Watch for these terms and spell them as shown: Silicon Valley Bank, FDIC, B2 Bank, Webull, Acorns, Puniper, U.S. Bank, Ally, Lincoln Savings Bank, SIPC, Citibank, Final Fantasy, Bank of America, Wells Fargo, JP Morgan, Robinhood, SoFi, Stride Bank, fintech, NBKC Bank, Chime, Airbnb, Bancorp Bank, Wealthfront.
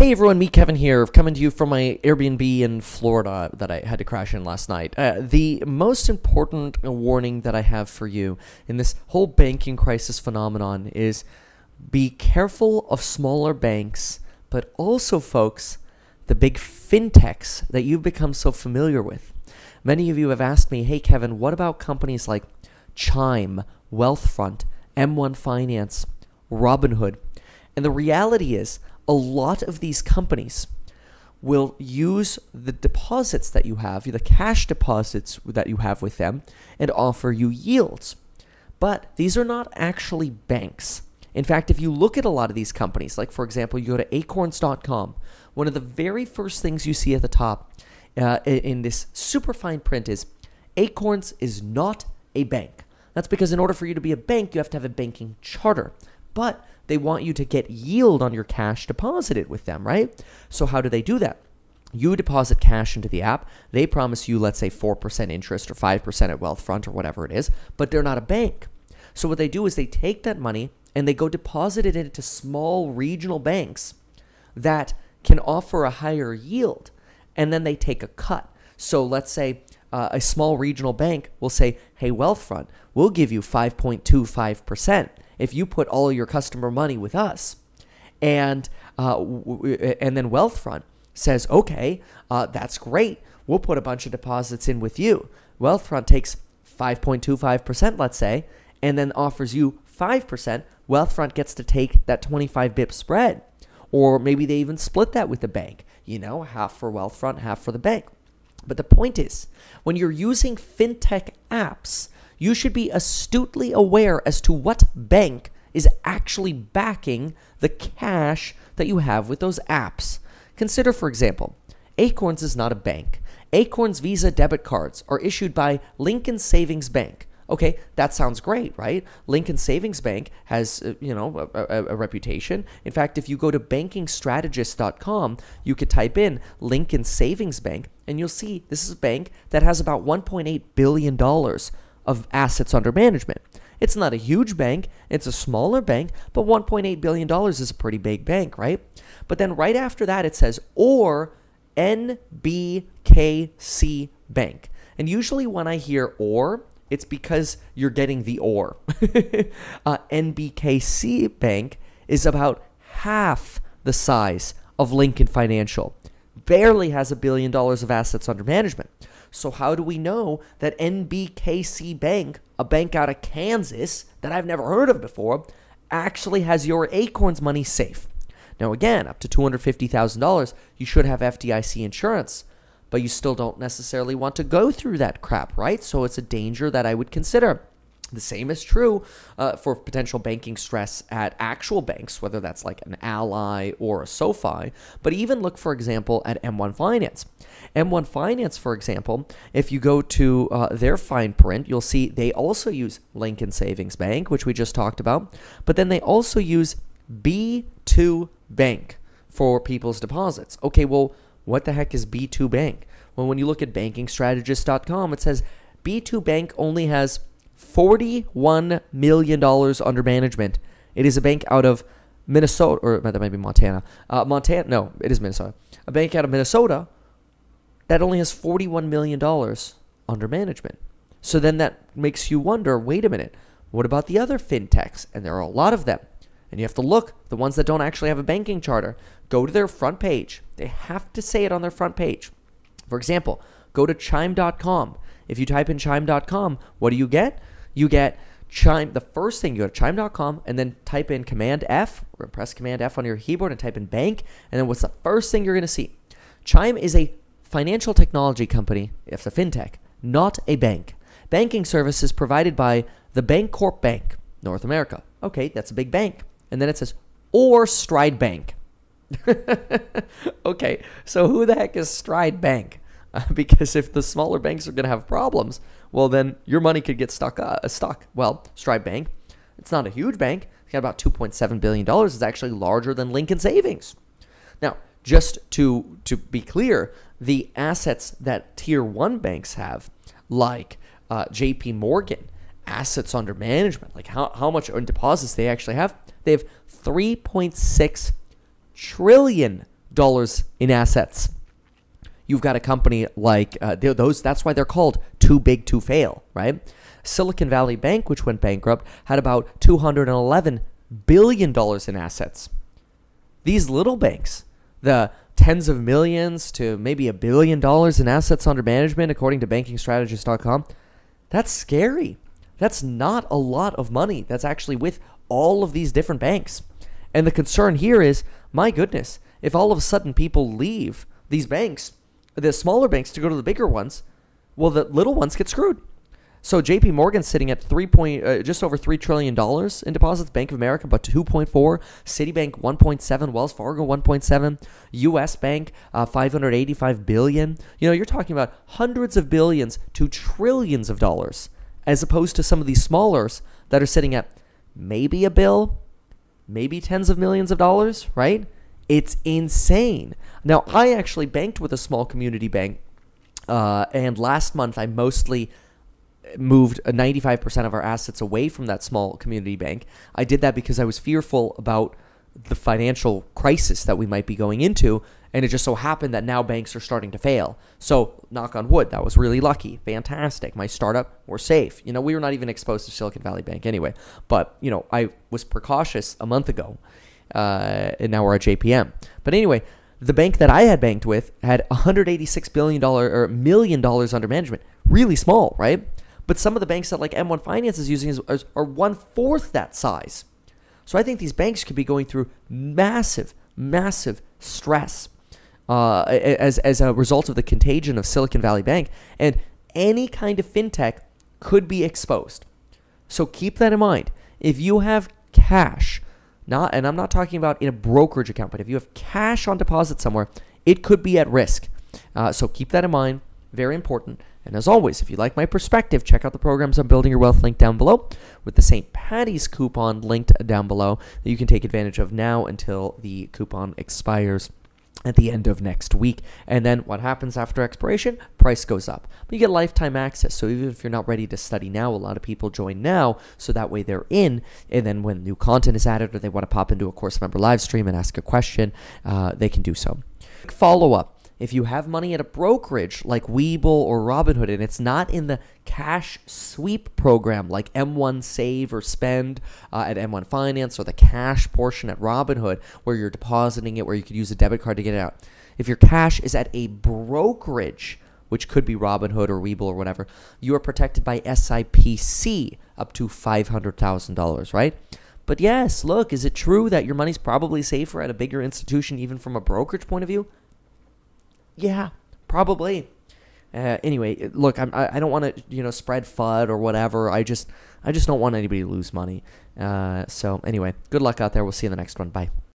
Hey everyone, me Kevin here, coming to you from my Airbnb in Florida that I had to crash in last night. The most important warning that I have for you in this whole banking crisis phenomenon is be careful of smaller banks, but also, folks, the big fintechs that you've become so familiar with. Many of you have asked me, hey Kevin, what about companies like Chime, Wealthfront, M1 Finance, Robinhood? And the reality is, a lot of these companies will use the deposits that you have, the cash deposits that you have with them, and offer you yields. But these are not actually banks. In fact, if you look at a lot of these companies, like for example, you go to acorns.com, one of the very first things you see at the top in this super fine print is Acorns is not a bank. That's because in order for you to be a bank, you have to have a banking charter. But they want you to get yield on your cash deposited with them, right? So how do they do that? You deposit cash into the app. They promise you, let's say, 4% interest or 5% at Wealthfront or whatever it is, but they're not a bank. So what they do is they take that money and they go deposit it into small regional banks that can offer a higher yield, and then they take a cut. So let's say a small regional bank will say, hey, Wealthfront, we'll give you 5.25%. if you put all your customer money with us. And then Wealthfront says, okay, that's great. We'll put a bunch of deposits in with you. Wealthfront takes 5.25%, let's say, and then offers you 5%. Wealthfront gets to take that 25 bip spread. Or maybe they even split that with the bank, you know, half for Wealthfront, half for the bank. But the point is, when you're using fintech apps, you should be astutely aware as to what bank is actually backing the cash that you have with those apps. Consider, for example, Acorns is not a bank. Acorns Visa debit cards are issued by Lincoln Savings Bank. Okay, that sounds great, right? Lincoln Savings Bank has, you know, a reputation. In fact, if you go to bankingstrategist.com, you could type in Lincoln Savings Bank, and you'll see this is a bank that has about $1.8 billion of assets under management. It's not a huge bank, it's a smaller bank, but $1.8 billion is a pretty big bank, right? But then right after that it says, or NBKC Bank. And usually when I hear or, it's because you're getting the or. NBKC Bank is about half the size of Lincoln Financial. Barely has $1 billion of assets under management. So how do we know that NBKC Bank, a bank out of Kansas that I've never heard of before, actually has your Acorns money safe? Now again, up to $250,000, you should have FDIC insurance, but you still don't necessarily want to go through that crap, right? So it's a danger that I would consider. The same is true for potential banking stress at actual banks, whether that's like an Ally or a SoFi. But even look, for example, at M1 Finance. M1 Finance, for example, if you go to their fine print, you'll see they also use Lincoln Savings Bank, which we just talked about. But then they also use B2 Bank for people's deposits. Okay, well, what the heck is B2 Bank? Well, when you look at bankingstrategist.com, it says B2 Bank only has $41 million under management. It is a bank out of Minnesota, or that might be Montana. No, it is Minnesota. A bank out of Minnesota that only has $41 million under management. So then that makes you wonder, wait a minute, what about the other fintechs? And there are a lot of them. And you have to look, the ones that don't actually have a banking charter, go to their front page. They have to say it on their front page. For example, go to chime.com. If you type in chime.com, what do you get? You get Chime. The first thing, you go to chime.com and then type in Command F, or press Command F on your keyboard and type in bank. And then what's the first thing you're going to see? Chime is a financial technology company, it's a fintech, not a bank. Banking services provided by the Bancorp Bank, North America. Okay, that's a big bank. And then it says, or Stride Bank. Okay, so who the heck is Stride Bank? Because if the smaller banks are going to have problems, well, then your money could get stuck. Well, Stride Bank, it's not a huge bank. It's got about $2.7 billion. It's actually larger than Lincoln Savings. Now, just to be clear, the assets that Tier 1 banks have, like JP Morgan, assets under management, like how much in deposits they actually have, they have $3.6 trillion in assets. You've got a company like those. That's why they're called too big to fail, right? Silicon Valley Bank, which went bankrupt, had about $211 billion in assets. These little banks, the tens of millions to maybe $1 billion in assets under management, according to bankingstrategist.com, that's scary. That's not a lot of money that's actually with all of these different banks. And the concern here is, my goodness, if all of a sudden people leave these banks, the smaller banks, to go to the bigger ones, well, the little ones get screwed. So JP Morgan's sitting at just over $3 trillion in deposits, Bank of America about 2.4, Citibank 1.7, Wells Fargo 1.7, U.S. Bank $585 billion. You know, you're talking about hundreds of billions to trillions of dollars, as opposed to some of these smallers that are sitting at maybe $1 bill, maybe tens of millions of dollars, right? It's insane. Now, I actually banked with a small community bank, and last month I mostly moved 95% of our assets away from that small community bank. I did that because I was fearful about the financial crisis that we might be going into, and it just so happened that now banks are starting to fail. So knock on wood, that was really lucky. Fantastic. My startup, we're safe. You know, we were not even exposed to Silicon Valley Bank anyway, but you know, I was precautious a month ago, and now we're at JPM. But anyway, the bank that I had banked with had $186 billion or $1 million under management. Really small, right? But some of the banks that like M1 Finance is using are 1/4 that size. So I think these banks could be going through massive, massive stress as a result of the contagion of Silicon Valley Bank. And any kind of fintech could be exposed. So keep that in mind. If you have cash, and I'm not talking about in a brokerage account, but if you have cash on deposit somewhere, it could be at risk. So keep that in mind. Very important. And as always, if you like my perspective, check out the programs on Building Your Wealth linked down below, with the St. Paddy's coupon linked down below that you can take advantage of now until the coupon expires at the end of next week. And then what happens after expiration? Price goes up. But you get lifetime access. So even if you're not ready to study now, a lot of people join now, so that way they're in. And then when new content is added, or they want to pop into a course member live stream and ask a question, they can do so. Follow up. If you have money at a brokerage like Webull or Robinhood, and it's not in the cash sweep program like M1 Save or Spend at M1 Finance, or the cash portion at Robinhood where you're depositing it, where you could use a debit card to get it out. If your cash is at a brokerage, which could be Robinhood or Webull or whatever, you are protected by SIPC up to $500,000, right? But yes, look, is it true that your money's probably safer at a bigger institution, even from a brokerage point of view? Yeah, probably. Anyway, look, I don't want to, you know, spread FUD or whatever. I just don't want anybody to lose money. So anyway, good luck out there. We'll see you in the next one. Bye.